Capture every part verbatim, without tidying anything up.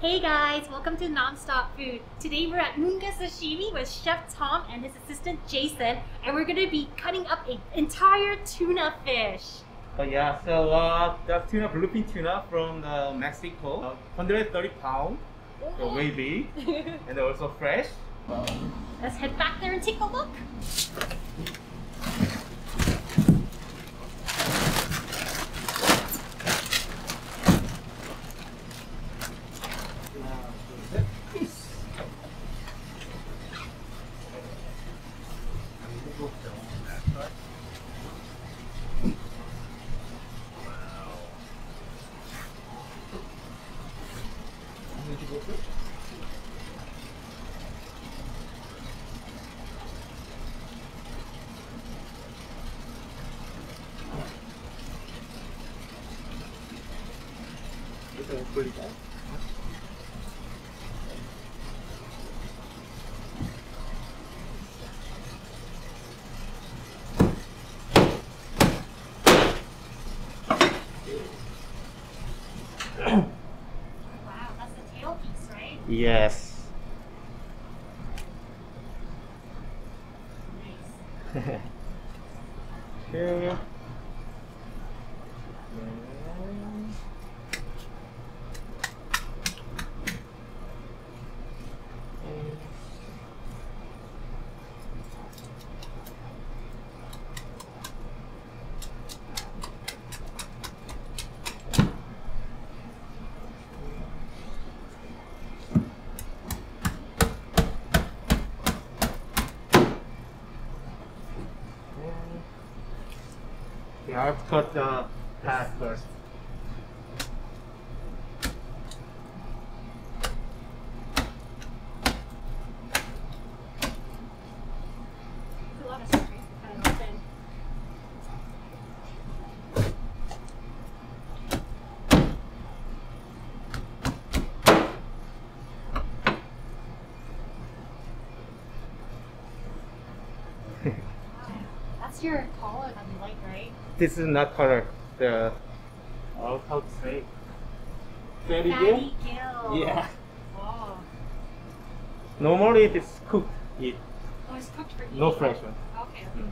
Hey guys, welcome to Nonstop Food. Today we're at Moonga Sashimi with Chef Tom and his assistant Jason, and we're going to be cutting up an entire tuna fish. Uh, yeah, so uh, that's tuna, bluefin tuna from uh, Mexico, uh, one hundred thirty pounds, so way big, and also fresh. Wow. Let's head back there and take a look. Pretty bad. Wow, that's the tail piece, right? Yes. Nice. Here we go. Yeah, I've cut the path first. It's a lot of strength kind of thing. Wow. That's your color that you like, right? This is not color. The oh, how to say? Fatty gill. Yeah. Wow. Normally it is cooked. It. Oh, it's cooked for you. No fresh one. Okay. Okay. Mm.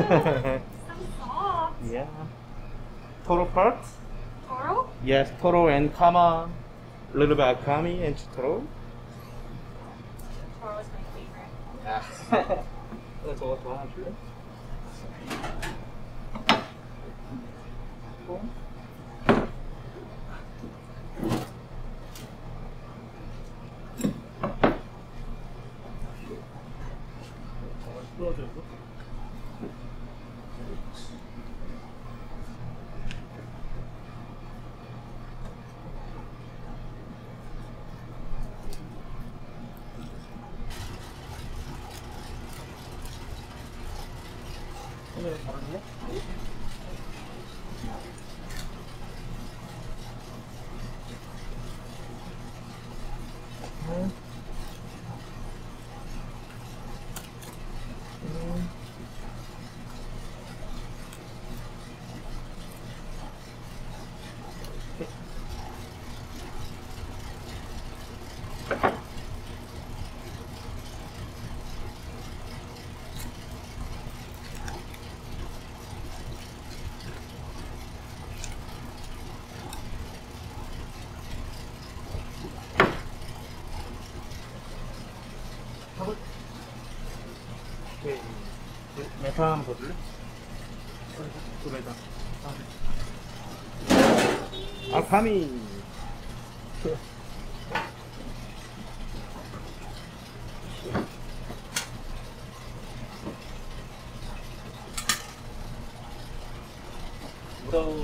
So soft. Yeah. Toro parts? Toro? Yes, Toro and Kama. A little bit of Kami and Toro. Toro is my favorite. Yeah. That's all I'm sure. Cool. Tom, but I'm coming. So,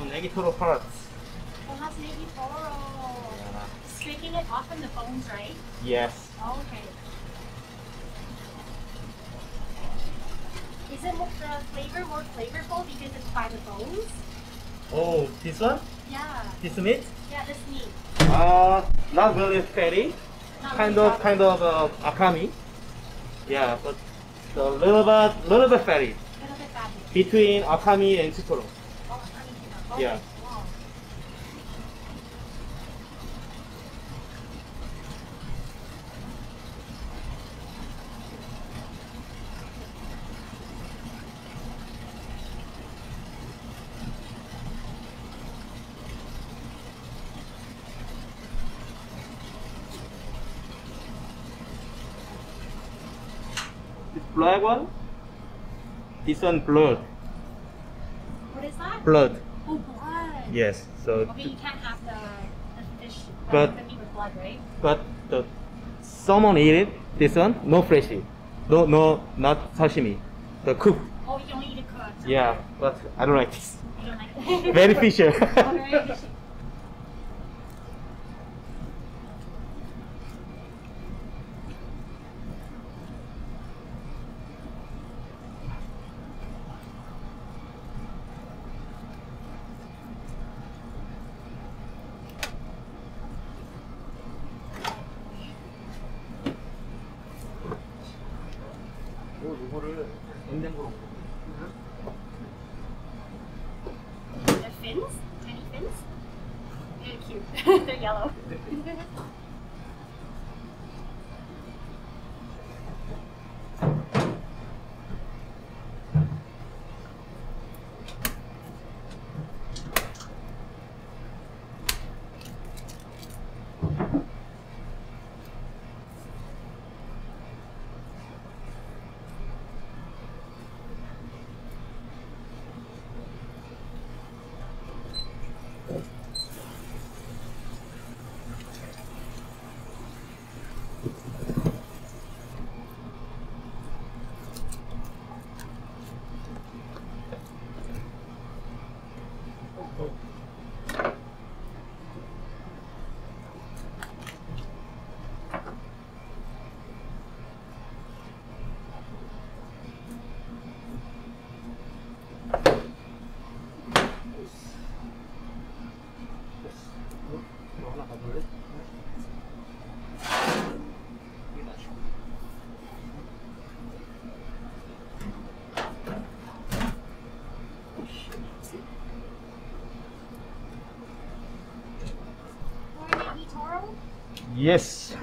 negitoro parts. Well, that's negitoro. Yeah. Taking it off in the bones, right? Yes. Oh, okay. Is it the flavor more flavorful because it's by the bones? Oh, this one? Yeah. This meat? Yeah, this meat. Uh, not really fatty. Not kind really of, kind of uh, akami. Yeah, but a little bit, little bit fatty. A little bit fatty. Between akami and chitoro. Oh, akami. Okay. Yeah. Black one? This one blood. What is that? Blood. Oh, blood. Yes. So. Okay, you can't have the, the fish. But the meat with blood, right? But the someone eat it. This one no freshy, no no not sashimi, the cooked. Oh, you only eat it cooked. Okay. Yeah, but I don't like this. You don't like this. Very fishy. Oh, very fishy. They're fins, tiny fins. They're cute. They're yellow. Yes.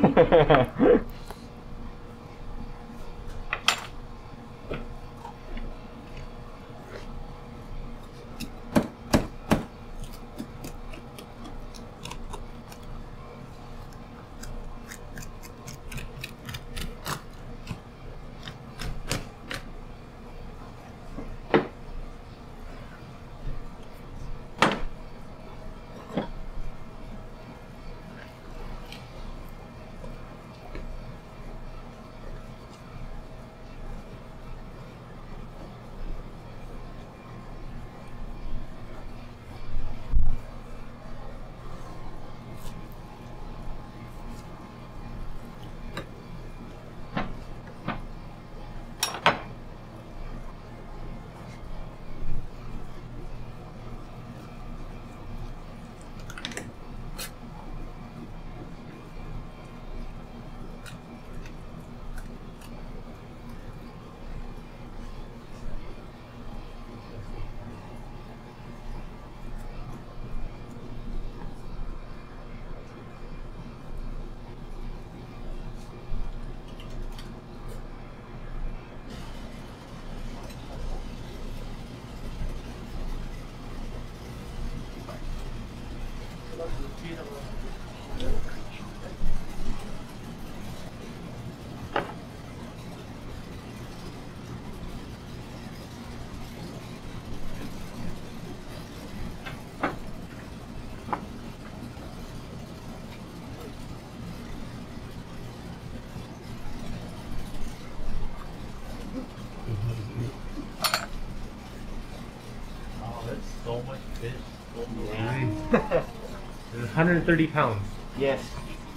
one hundred thirty pounds. Yes.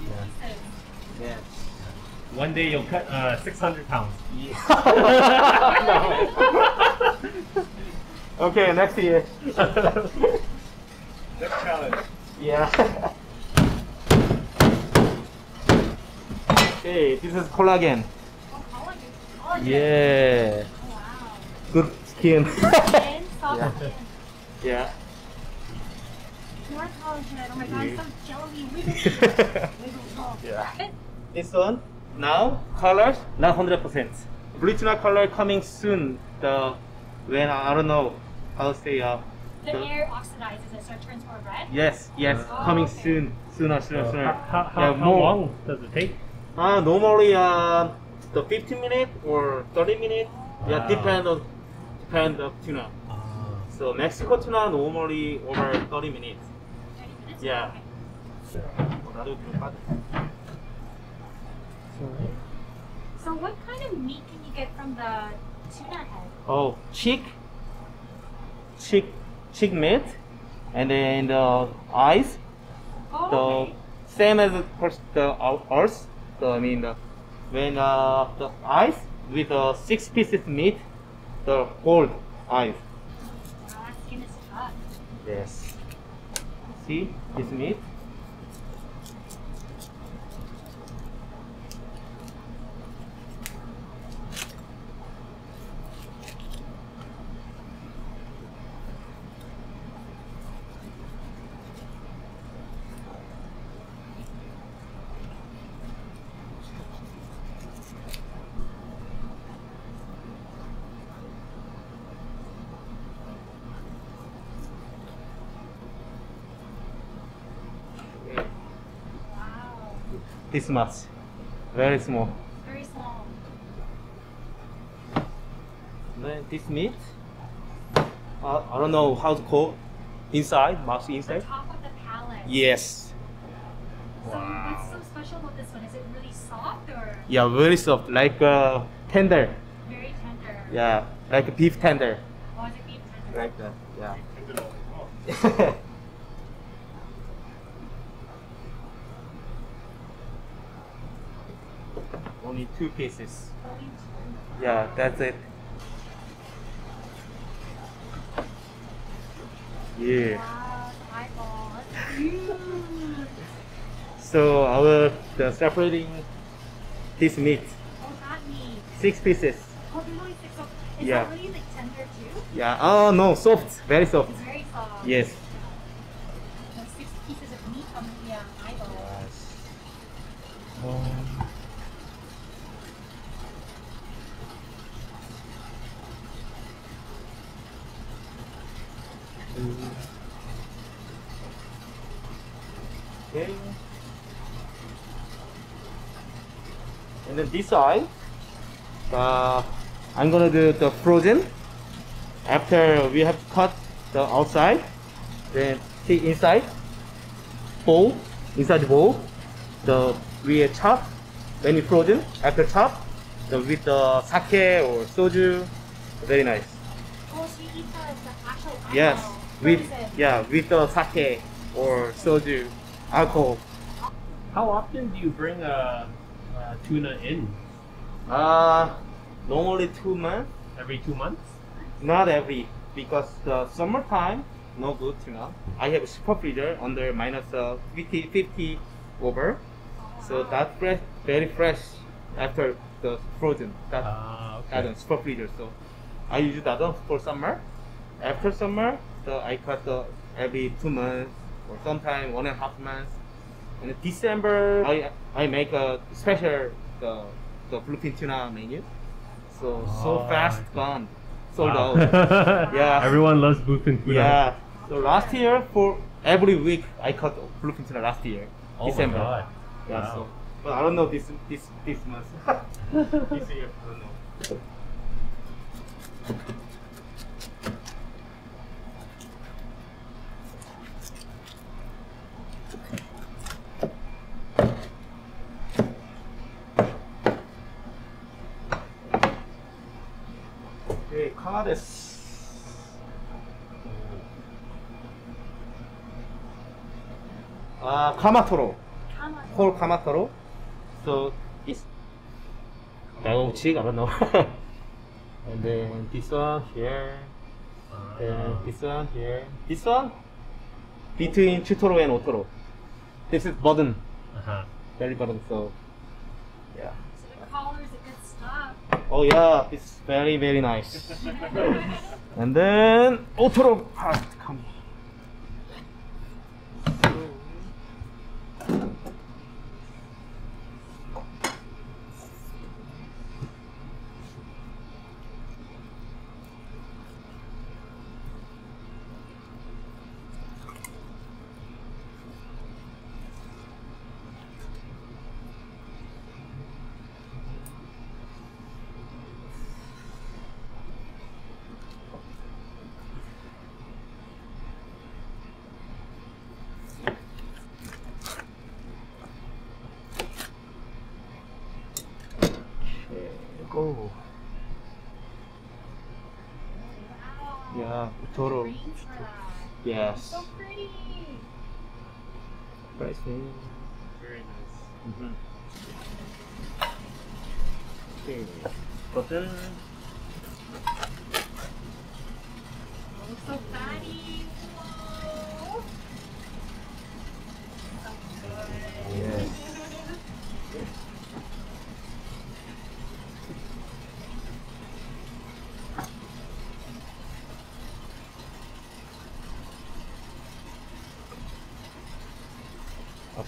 Yeah. Yes. One day you'll cut uh, six hundred pounds. Yes. No. Okay, next year. Next challenge. Yeah. Okay, this is collagen. Oh, collagen. Collagen. Yeah. Oh, wow. Good skin. Skin, soft yeah. Skin. Yeah. More collagen. Oh my god, yeah. Some jelly wiggle. Wiggle. Yeah. This one now colors not hundred percent. Original color coming soon. The when I don't know how to say uh. The so air oxidizes it, so it turns more red? Yes, yes, oh, coming okay. soon, sooner, sooner, so sooner. How, how, yeah, how more. long does it take? Uh, normally, uh, the fifteen minutes or thirty minutes, wow. Yeah, depend on depend of tuna. Oh. So Mexico tuna normally over thirty minutes. thirty minutes? Yeah. Okay. So what kind of meat can you get from the tuna head? Oh, chick, chick. Chick meat, and then the eyes, oh, the okay. same as the earth. So I mean, the, when uh, the eyes with uh, six pieces meat, the whole eyes. Wow, that skin is tough. Yes. See this meat. This much, very small. Very small. Then this meat, uh, I don't know how to call inside, mouth inside. The top of the palate. Yes. So wow. What's so special about this one? Is it really soft or? Yeah, very soft, like uh, tender. Very tender. Yeah, like a beef tender. Oh, is it beef tender? Like that, yeah. Only two pieces. Yeah, that's it. Yeah. Wow, my God. So I will the separating this meat. Oh, that meat. Six pieces. Oh, there's only six of them. Is yeah. that really like tender too? Yeah. Oh no, soft, very soft. It's very soft. Yes. So six pieces of meat on the um, eyeball. Yes. Um, Okay. And then this side, uh, I'm gonna do the frozen. After we have cut the outside, then take inside bowl, inside the bowl, the we chop when it's frozen. After chop, the with the sake or soju, very nice. Oh, so you eat the actual alcohol. Yes, with yeah with the sake or soju. Alcohol. How often do you bring a, a tuna in? Uh, normally two months. Every two months? Not every, because the summertime, no good tuna. I have a super freezer under minus uh, fifty, fifty over, so that's fresh, very fresh after the frozen. That uh, okay. That super freezer, so I use that one for summer. After summer, so I cut the every two months. Or sometime one and a half months. In December, I I make a special the the bluefin tuna menu. So oh, so fast gone, sold wow. out. Yeah. Everyone loves bluefin tuna. Yeah. So last year for every week I caught bluefin tuna last year. Oh December. My God. Yeah. Wow. So, but I don't know this this this month. This year I don't know. This. Uh, Kamatoro. Whole Kamatoro. So it's Daochi, I don't know. And then this one here. Then this one here. This one between Chutoro and Otoro. This is burden. Uh-huh. Very burden. So yeah. So the collar is a good stuff. Oh yeah, it's very very nice. And then Otoro part comes. Oh. Wow. Yeah, Toro. Yes. So pretty. Price name. Very nice. Mm-hmm. Okay. Butter. Oh, so fatty. Whoa. So good. Yes.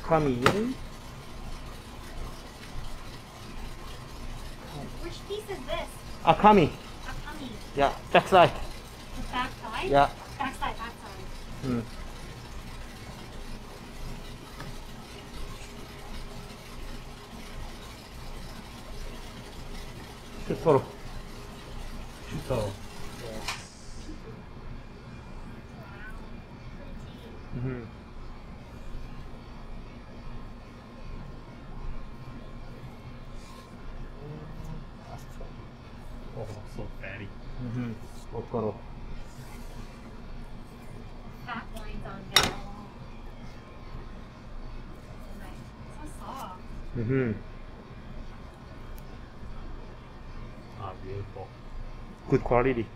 Kami. Which piece is this? Akami. Akami. Yeah, back side. The back side? Yeah. Back side, back side. Hmm. Chutoro. Chutoro. Yes. Wow. Mm-hmm. So fatty. Mm-hmm. Otoro. Fat lines on there. So soft. Mm-hmm. Ah, beautiful. Good quality.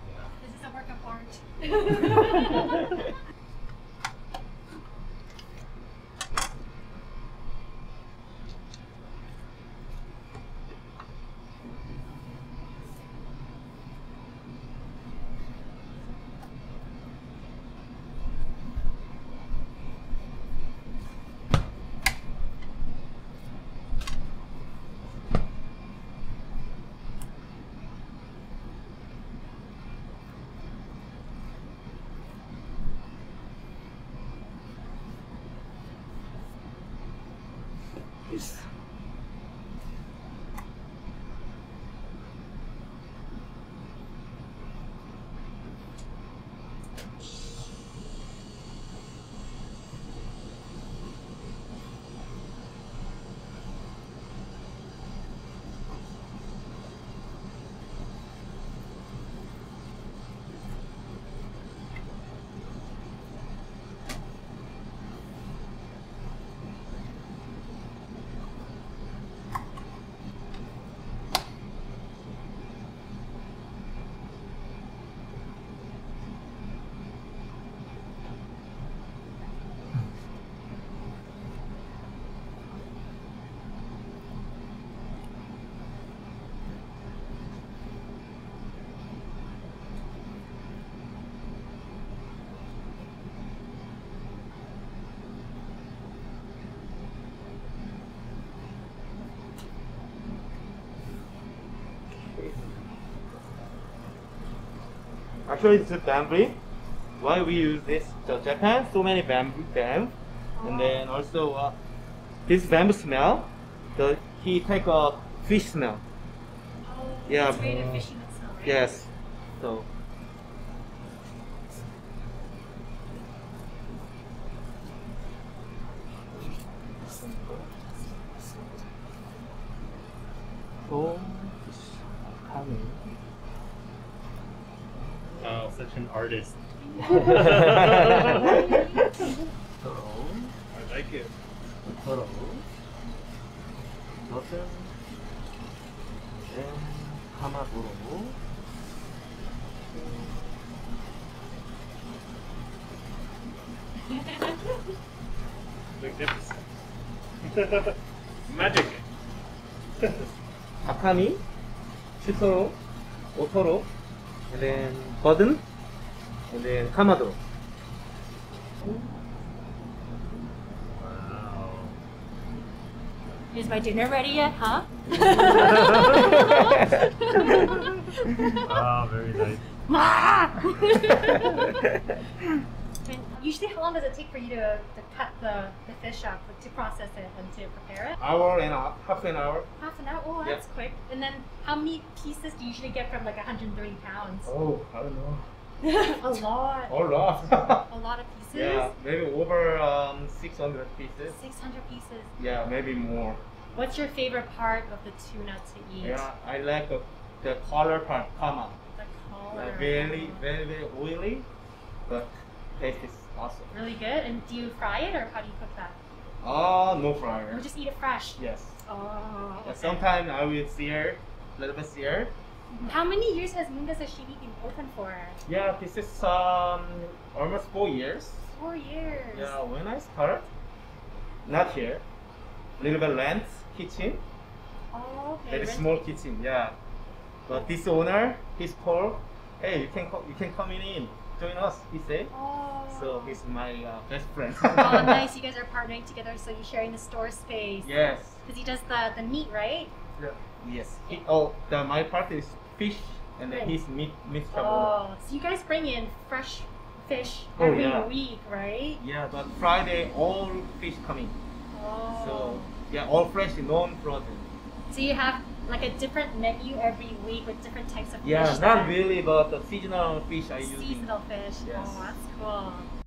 Yeah. This is a work of art. Actually, it's a bamboo. Why we use this? So Japan, so many bamboo, bamboo. Oh. And then also uh, this bamboo smell. The he take a fish smell. Oh, yeah. It's made of fish smell, right? Yes. So. Oh, coming. Oh, such an artist. I like it. Hello. Nothing. And Hamaduro. Magnificent. Magic. Akami, Chitoro, Otoro, and then Burden, and then Kamadoro. Wow. Is my dinner ready yet, huh? Wow, very nice. Usually, how long does it take for you to, to cut the, the fish up, to process it and to prepare it? Hour and a half an hour. Half an hour? Oh, that's yeah. quick. And then, how many pieces do you usually get from like one hundred thirty pounds? Oh, I don't know. A lot. A lot. A lot of pieces? Yeah, maybe over um, six hundred pieces. six hundred pieces? Yeah, maybe more. What's your favorite part of the tuna to eat? Yeah, I like the, the color part, kama. The color. Like very, very, very oily, but taste is awesome. Really good? And do you fry it or how do you cook that? Oh, uh, no fryer. You just eat it fresh? Yes. Oh. Okay. Yeah, sometimes I will sear, a little bit sear. How many years has Moonga Sashimi been open for? Yeah, this is um almost four years. Four years. Yeah, when I started, not here, little bit rent kitchen. Oh, okay. Very small kitchen, yeah. But this owner, he's Paul. Hey, you can you can come in, join us. He said. Oh. So he's my uh, best friend. Oh, nice! You guys are partnering together, so you're sharing the store space. Yes. Because he does the the meat, right? Yeah. Yes. He, oh, the my part is fish and then his meat meat trouble. Oh, so you guys bring in fresh fish oh, every yeah. week, right? Yeah, but Friday all fish coming. Oh. So yeah, all fresh, non-frozen. So you have like a different menu every week with different types of yeah, fish. Yeah, not really, but the seasonal fish I use. Seasonal using. fish. Yes. Oh, that's cool.